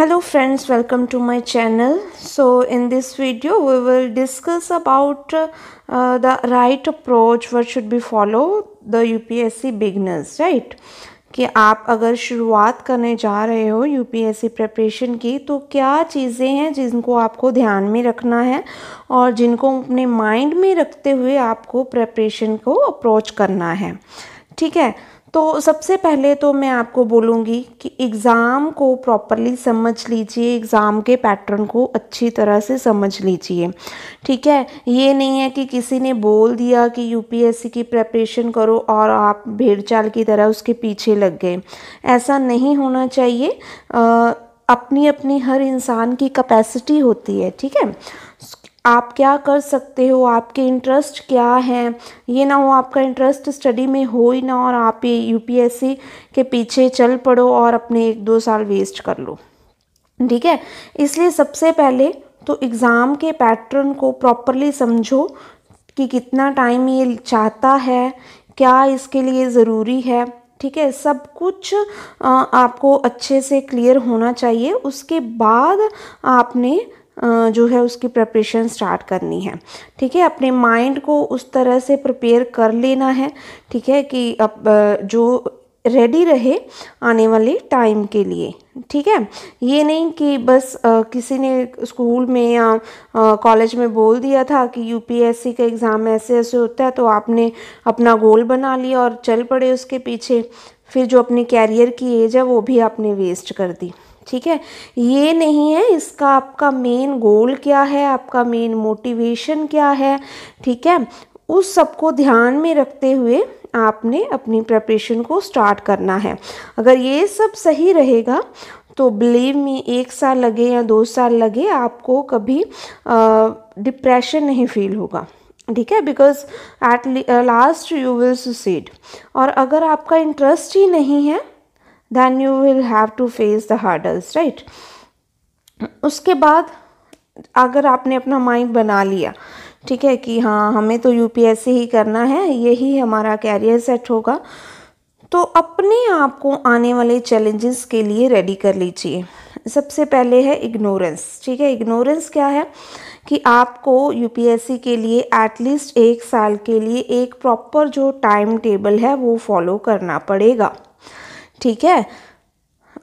Hello friends, welcome to my channel. So in this video we will discuss about the right approach what should be follow the UPSC beginners, right? कि आप अगर शुरुआत करने जा रहे हो UPSC preparation की तो क्या चीज़ें हैं जिनको आपको ध्यान में रखना है और जिनको अपने माइंड में रखते हुए आपको प्रिपरेशन को अप्रोच करना है, ठीक है। तो सबसे पहले तो मैं आपको बोलूँगी कि एग्ज़ाम को प्रॉपरली समझ लीजिए, एग्ज़ाम के पैटर्न को अच्छी तरह से समझ लीजिए, ठीक है। ये नहीं है कि किसी ने बोल दिया कि यूपीएससी की प्रिपरेशन करो और आप भेड़ चाल की तरह उसके पीछे लग गए, ऐसा नहीं होना चाहिए। अपनी अपनी हर इंसान की कैपेसिटी होती है, ठीक है। आप क्या कर सकते हो, आपके इंटरेस्ट क्या हैं, ये ना हो आपका इंटरेस्ट स्टडी में हो ही ना और आप ये यूपीएससी के पीछे चल पड़ो और अपने 1-2 साल वेस्ट कर लो, ठीक है। इसलिए सबसे पहले तो एग्ज़ाम के पैटर्न को प्रॉपरली समझो कि कितना टाइम ये चाहता है, क्या इसके लिए ज़रूरी है, ठीक है। सब कुछ आपको अच्छे से क्लियर होना चाहिए, उसके बाद आपने जो है उसकी प्रिपरेशन स्टार्ट करनी है, ठीक है। अपने माइंड को उस तरह से प्रिपेयर कर लेना है, ठीक है, कि अब जो रेडी रहे आने वाले टाइम के लिए, ठीक है। ये नहीं कि बस किसी ने स्कूल में या कॉलेज में बोल दिया था कि यूपीएससी का एग्ज़ाम ऐसे ऐसे होता है तो आपने अपना गोल बना लिया और चल पड़े उसके पीछे, फिर जो अपने कैरियर की एज है वो भी आपने वेस्ट कर दी, ठीक है। ये नहीं है, इसका आपका मेन गोल क्या है, आपका मेन मोटिवेशन क्या है, ठीक है, उस सबको ध्यान में रखते हुए आपने अपनी प्रिपरेशन को स्टार्ट करना है। अगर ये सब सही रहेगा तो बिलीव मी 1 साल लगे या 2 साल लगे आपको कभी डिप्रेशन नहीं फील होगा, ठीक है, because at last you will succeed. और अगर आपका इंटरेस्ट ही नहीं है then you will have to face the hurdles, right? उसके बाद अगर आपने अपना माइंड बना लिया, ठीक है, कि हाँ हमें तो यूपीएससी ही करना है, यही हमारा कैरियर सेट होगा, तो अपने आप को आने वाले चैलेंजेस के लिए रेडी कर लीजिए। सबसे पहले है इग्नोरेंस, ठीक है। इग्नोरेंस क्या है कि आपको यूपीएससी के लिए एटलीस्ट 1 साल के लिए एक प्रॉपर जो टाइम टेबल है वो फॉलो करना पड़ेगा, ठीक है।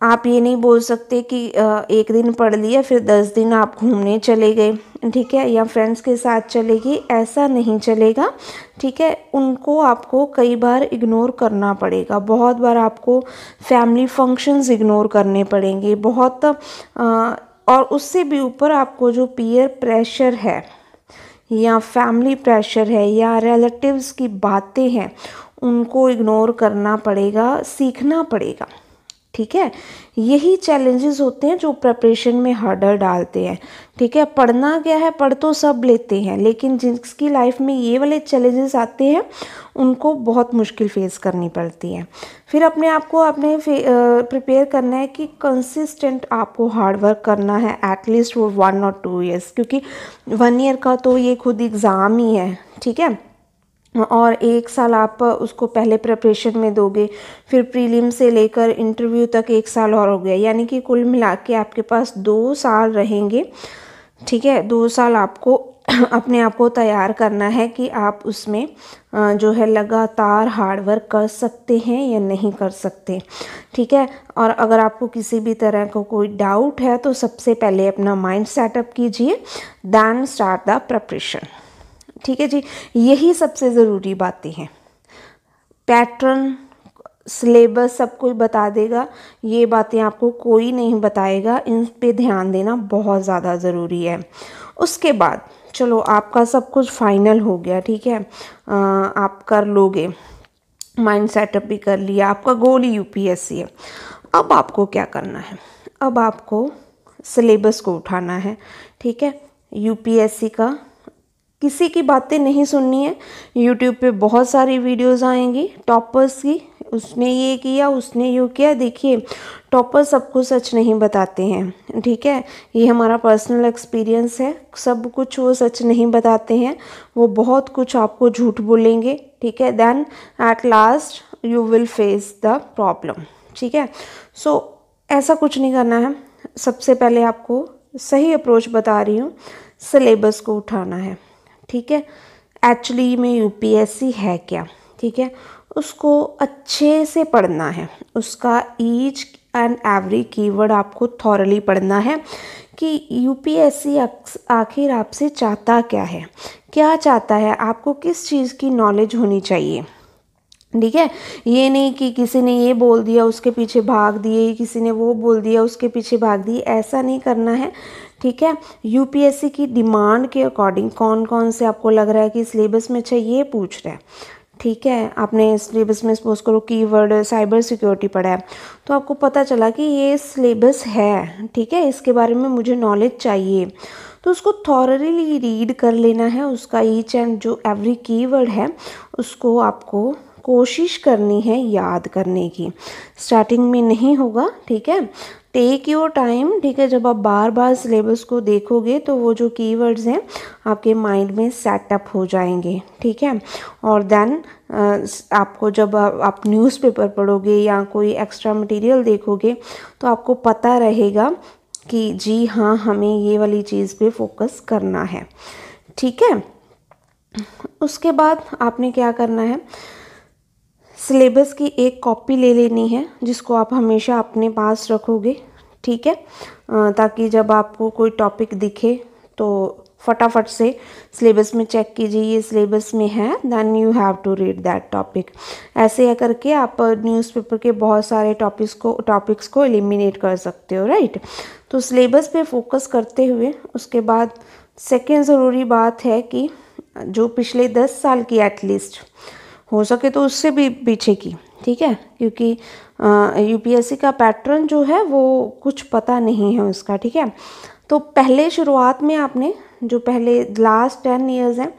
आप ये नहीं बोल सकते कि 1 दिन पढ़ लिया फिर 10 दिन आप घूमने चले गए, ठीक है, या फ्रेंड्स के साथ चले गए, ऐसा नहीं चलेगा, ठीक है। उनको आपको कई बार इग्नोर करना पड़ेगा, बहुत बार आपको फैमिली फंक्शंस इग्नोर करने पड़ेंगे, बहुत और उससे भी ऊपर आपको जो पीयर प्रेशर है या फैमिली प्रेशर है या रिलेटिव्स की बातें हैं उनको इग्नोर करना पड़ेगा, सीखना पड़ेगा, ठीक है। यही चैलेंजेस होते हैं जो प्रिपरेशन में हर्डल डालते हैं, ठीक है। पढ़ना क्या है, पढ़ तो सब लेते हैं, लेकिन जिसकी लाइफ में ये वाले चैलेंजेस आते हैं उनको बहुत मुश्किल फेस करनी पड़ती है। फिर अपने आप को आपने प्रिपेयर करना है कि कंसिस्टेंट आपको हार्डवर्क करना है एटलीस्ट फॉर 1 और 2 ईयर्स, क्योंकि 1 ईयर का तो ये खुद एग्ज़ाम ही है, ठीक है। और 1 साल आप उसको पहले प्रिपरेशन में दोगे, फिर प्रीलिम से लेकर इंटरव्यू तक 1 साल और हो गया, यानी कि कुल मिला के आपके पास 2 साल रहेंगे, ठीक है। 2 साल आपको अपने आप को तैयार करना है कि आप उसमें जो है लगातार हार्डवर्क कर सकते हैं या नहीं कर सकते, ठीक है। और अगर आपको किसी भी तरह का कोई डाउट है तो सबसे पहले अपना माइंड सेटअप कीजिए, देन स्टार्ट द प्रिपरेशन, ठीक है जी। यही सबसे ज़रूरी बातें हैं। पैटर्न, सिलेबस सब कोई बता देगा, ये बातें आपको कोई नहीं बताएगा, इन पे ध्यान देना बहुत ज़्यादा ज़रूरी है। उसके बाद चलो आपका सब कुछ फाइनल हो गया, ठीक है, आप कर लोगे, माइंड सेटअप भी कर लिया, आपका गोल ही यूपीएससी है। अब आपको क्या करना है, अब आपको सिलेबस को उठाना है, ठीक है। यूपीएससी का किसी की बातें नहीं सुननी है, YouTube पे बहुत सारी वीडियोस आएंगी टॉपर्स की, उसने ये किया उसने यूँ किया, देखिए टॉपर सबको सच नहीं बताते हैं, ठीक है, ये हमारा पर्सनल एक्सपीरियंस है, सब कुछ वो सच नहीं बताते हैं, वो बहुत कुछ आपको झूठ बोलेंगे, ठीक है। Then at last you will face the problem, ठीक है। सो ऐसा कुछ नहीं करना है, सबसे पहले आपको सही अप्रोच बता रही हूँ, सिलेबस को उठाना है। ठीक है, एक्चुअली में यूपीएससी है क्या, ठीक है, उसको अच्छे से पढ़ना है। उसका ईच एंड एवरी कीवर्ड आपको थॉरली पढ़ना है कि यूपीएससी आखिर आपसे चाहता क्या है, क्या चाहता है, आपको किस चीज़ की नॉलेज होनी चाहिए। ठीक है, ये नहीं कि किसी ने ये बोल दिया उसके पीछे भाग दिए, किसी ने वो बोल दिया उसके पीछे भाग दिए, ऐसा नहीं करना है। ठीक है, यूपीएससी की डिमांड के अकॉर्डिंग कौन कौन से आपको लग रहा है कि सिलेबस में अच्छा ये पूछ रहा है। ठीक है, आपने सिलेबस में सपोज करो कीवर्ड साइबर सिक्योरिटी पढ़ा है तो आपको पता चला कि ये सिलेबस है, ठीक है, इसके बारे में मुझे नॉलेज चाहिए, तो उसको थॉरली रीड कर लेना है। उसका ईच एंड जो एवरी कीवर्ड है उसको आपको कोशिश करनी है याद करने की। स्टार्टिंग में नहीं होगा, ठीक है, टेक योर टाइम। ठीक है, जब आप बार बार सिलेबस को देखोगे तो वो जो कीवर्ड्स हैं आपके माइंड में सेटअप हो जाएंगे। ठीक है, और देन आपको जब आप न्यूज़पेपर पढ़ोगे या कोई एक्स्ट्रा मटेरियल देखोगे तो आपको पता रहेगा कि जी हाँ, हमें ये वाली चीज़ पे फोकस करना है। ठीक है, उसके बाद आपने क्या करना है, सिलेबस की एक कॉपी ले लेनी है जिसको आप हमेशा अपने पास रखोगे। ठीक है, ताकि जब आपको कोई टॉपिक दिखे तो फटाफट से सिलेबस में चेक कीजिए ये सिलेबस में है, then you have to read that topic. ऐसे करके आप न्यूज़पेपर के बहुत सारे टॉपिक्स को एलिमिनेट कर सकते हो। राइट, तो सिलेबस पे फोकस करते हुए उसके बाद सेकेंड ज़रूरी बात है कि जो पिछले 10 साल की एटलीस्ट, हो सके तो उससे भी पीछे की, ठीक है, क्योंकि यूपीएससी का पैटर्न जो है वो कुछ पता नहीं है उसका। ठीक है, तो पहले शुरुआत में आपने जो पहले लास्ट 10 ईयर्स हैं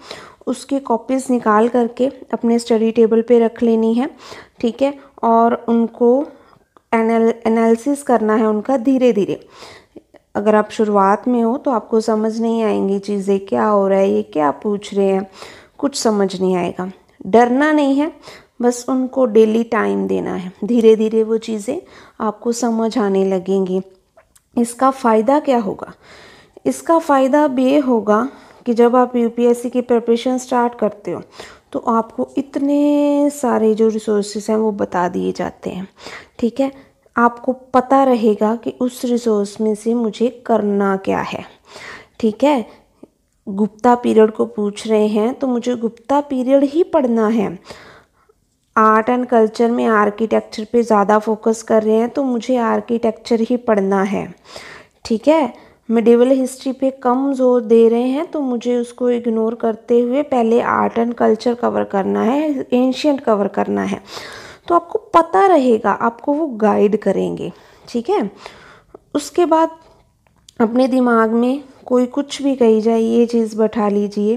उसकी कॉपीज़ निकाल करके अपने स्टडी टेबल पे रख लेनी है। ठीक है, और उनको एनालिसिस करना है उनका धीरे धीरे। अगर आप शुरुआत में हो तो आपको समझ नहीं आएंगी चीज़ें, क्या हो रहा है, ये क्या पूछ रहे हैं, कुछ समझ नहीं आएगा। डरना नहीं है, बस उनको डेली टाइम देना है, धीरे धीरे वो चीज़ें आपको समझ आने लगेंगी। इसका फ़ायदा क्या होगा, इसका फ़ायदा ये होगा कि जब आप यूपीएससी की प्रिपरेशन स्टार्ट करते हो तो आपको इतने सारे जो रिसोर्सेज हैं वो बता दिए जाते हैं। ठीक है, आपको पता रहेगा कि उस रिसोर्स में से मुझे करना क्या है। ठीक है, गुप्ता पीरियड को पूछ रहे हैं तो मुझे गुप्ता पीरियड ही पढ़ना है। आर्ट एंड कल्चर में आर्किटेक्चर पे ज़्यादा फोकस कर रहे हैं तो मुझे आर्किटेक्चर ही पढ़ना है। ठीक है, मिडिवल हिस्ट्री पे कम जोर दे रहे हैं तो मुझे उसको इग्नोर करते हुए पहले आर्ट एंड कल्चर कवर करना है, एंशियंट कवर करना है। तो आपको पता रहेगा, आपको वो गाइड करेंगे। ठीक है, उसके बाद अपने दिमाग में कोई कुछ भी कही जाए ये चीज़ बैठा लीजिए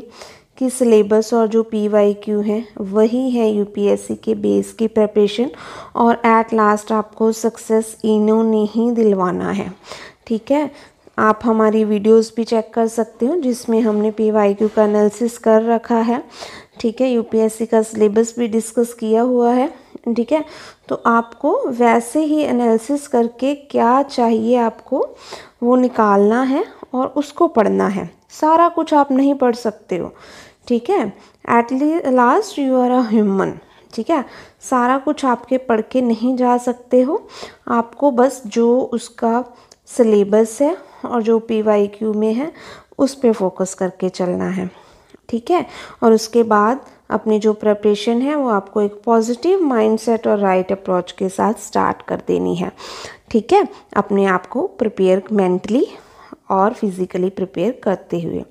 कि सिलेबस और जो PYQ है वही है यूपीएससी के बेस की प्रिपरेशन, और एट लास्ट आपको सक्सेस इन्होंने ही दिलवाना है। ठीक है, आप हमारी वीडियोस भी चेक कर सकते हो जिसमें हमने PYQ का एनालिसिस कर रखा है। ठीक है, यूपीएससी का सिलेबस भी डिस्कस किया हुआ है। ठीक है, तो आपको वैसे ही एनालिसिस करके क्या चाहिए आपको वो निकालना है और उसको पढ़ना है। सारा कुछ आप नहीं पढ़ सकते हो, ठीक है, at last you are a human. ठीक है, सारा कुछ आपके पढ़ के नहीं जा सकते हो, आपको बस जो उसका सिलेबस है और जो PYQ में है उस पे फोकस करके चलना है। ठीक है, और उसके बाद अपनी जो प्रिपरेशन है वो आपको एक पॉजिटिव माइंडसेट और राइट अप्रोच के साथ स्टार्ट कर देनी है। ठीक है, अपने आप को प्रिपेयर मेंटली और फिज़िकली प्रिपेयर करते हुए।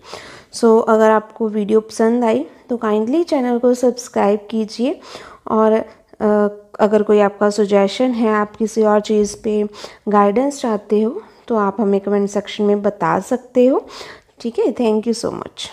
सो अगर आपको वीडियो पसंद आई तो काइंडली चैनल को सब्सक्राइब कीजिए, और अगर कोई आपका सुजेशन है, आप किसी और चीज़ पे गाइडेंस चाहते हो तो आप हमें कमेंट सेक्शन में बता सकते हो। ठीक है, थैंक यू सो मच।